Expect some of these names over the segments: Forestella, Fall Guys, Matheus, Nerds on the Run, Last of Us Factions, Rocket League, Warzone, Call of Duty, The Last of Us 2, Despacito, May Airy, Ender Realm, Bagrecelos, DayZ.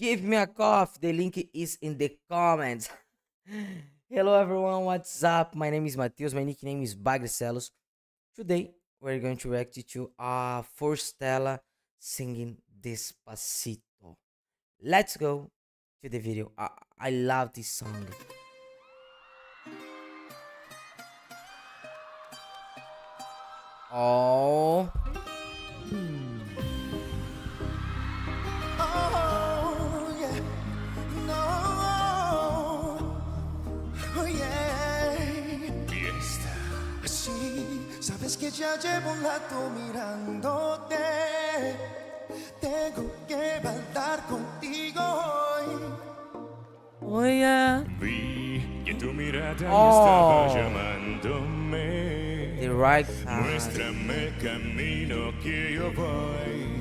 Give me a coffee. The link is in the comments. Hello everyone, what's up? My name is Matheus, my nickname is Bagrecelos. Today we're going to react to Forestella singing Despacito. Let's go to the video. I love this song. Oh. Sabes que ya llevo un rato mirándote. Tengo que bailar contigo hoy. Oye. Vi que tu mirada me estaba llamándome. Muéstrame el camino que yo voy.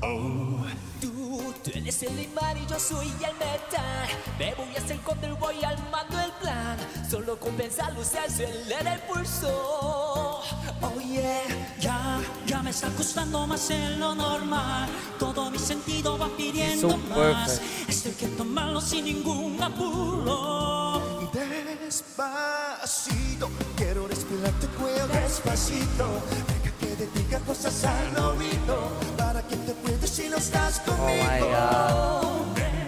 Oh. Tú eres el imán y yo soy el metal. Me voy hacia el control, voy armando el plan. Solo con pensarlo se acelera el pulso. Oh yeah. Ya me está costando más en lo normal. Todo mi sentido va pidiendo más. Esto hay que tomarlo sin ningún apuro. Despacito, quiero respirar tu cuello. Despacito, deja que te diga cosas al oído. Para que te puedas si no estás conmigo.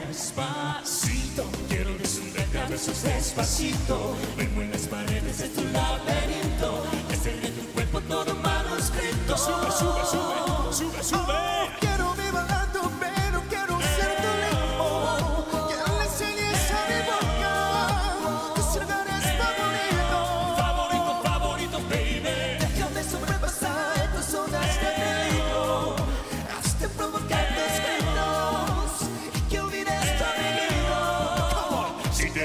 Despacito, quiero desnudar besos despacito. Vengo en las paredes de tu laberinto. Desde de tu cuerpo todo manuscrito. Sube, sube, sube, sube, sube. Quiero vivir bailando, pero quiero ser tu lengua. Que le enseñes a mi boca que cerrar es favorito. Favorito, favorito, baby. Déjame sobrepasar tus zonas de peligro. Hazte provocar tus gritos y que olvides tu amigo. Si te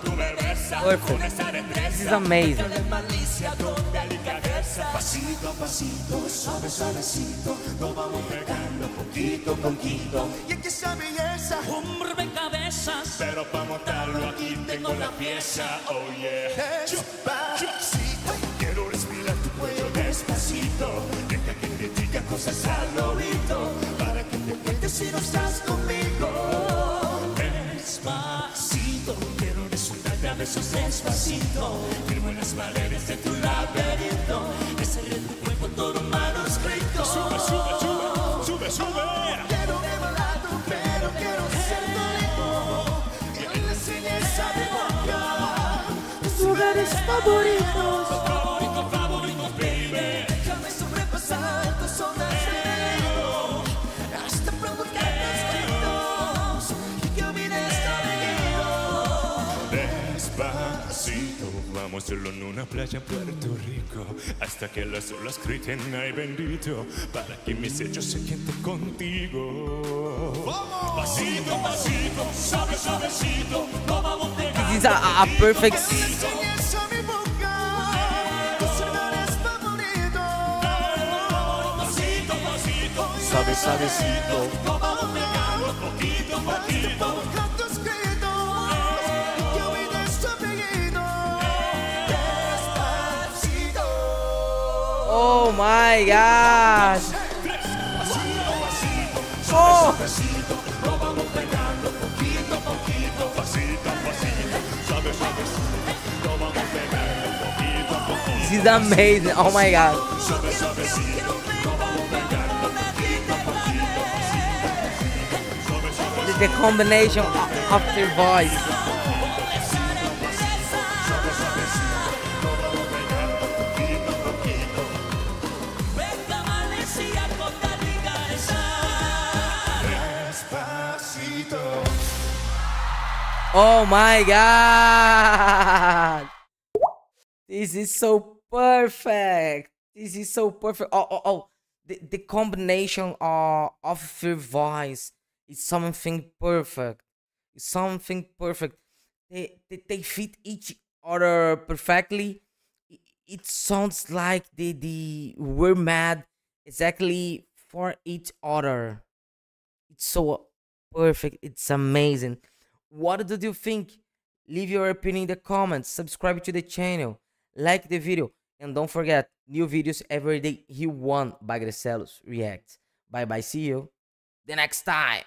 tú me besas, con esa destreza. Pasito, pasito, suave, suavecito. Nos vamos pegando poquito, poquito. Y aquí esa belleza, un rompecabezas. Pero para montarlo aquí tengo la pieza, oh yeah. Despacito, quiero respirar tu cuello despacito. Deja que te diga cosas al oído. Para que te cuentes si no estás conmigo. Despacito, quiero resultarte a besos despacito. Firmo en las paredes de tu laberinto. Deshacer tu cuerpo todo manuscrito. Sube, sube, sube, sube, sube. Quiero devorar tu pelo, quiero ser tu lengua. Que le enseñes a mi boca tus lugares favoritos. Favorito, favorito, baby. Déjame sobrepasar tus zonas de peligro. Hasta provocar tus gritos y que olvides tu amigo. Despacito, vamos solo en una playa en Puerto Rico. Hasta que las olas griten, ay bendito. Para que mis hechos se queden contigo. Pasito, pasito, suave, suavecito. No vamos pegando. This is a perfect song. Pasito, pasito, suave, suavecito. No vamos pegando poquito, poquito. Oh my gosh! Oh! This is amazing! Oh my god! The combination of their voice. Oh my god! This is so perfect! This is so perfect! Oh. The combination of your voice is something perfect. It's something perfect. they fit each other perfectly. It sounds like they were mad exactly for each other. It's so perfect. It's amazing. What did you think? Leave your opinion in the comments. Subscribe to the channel. Like the video. And don't forget, new videos every day. He won Bagrecelos Reacts. Bye bye. See you the next time.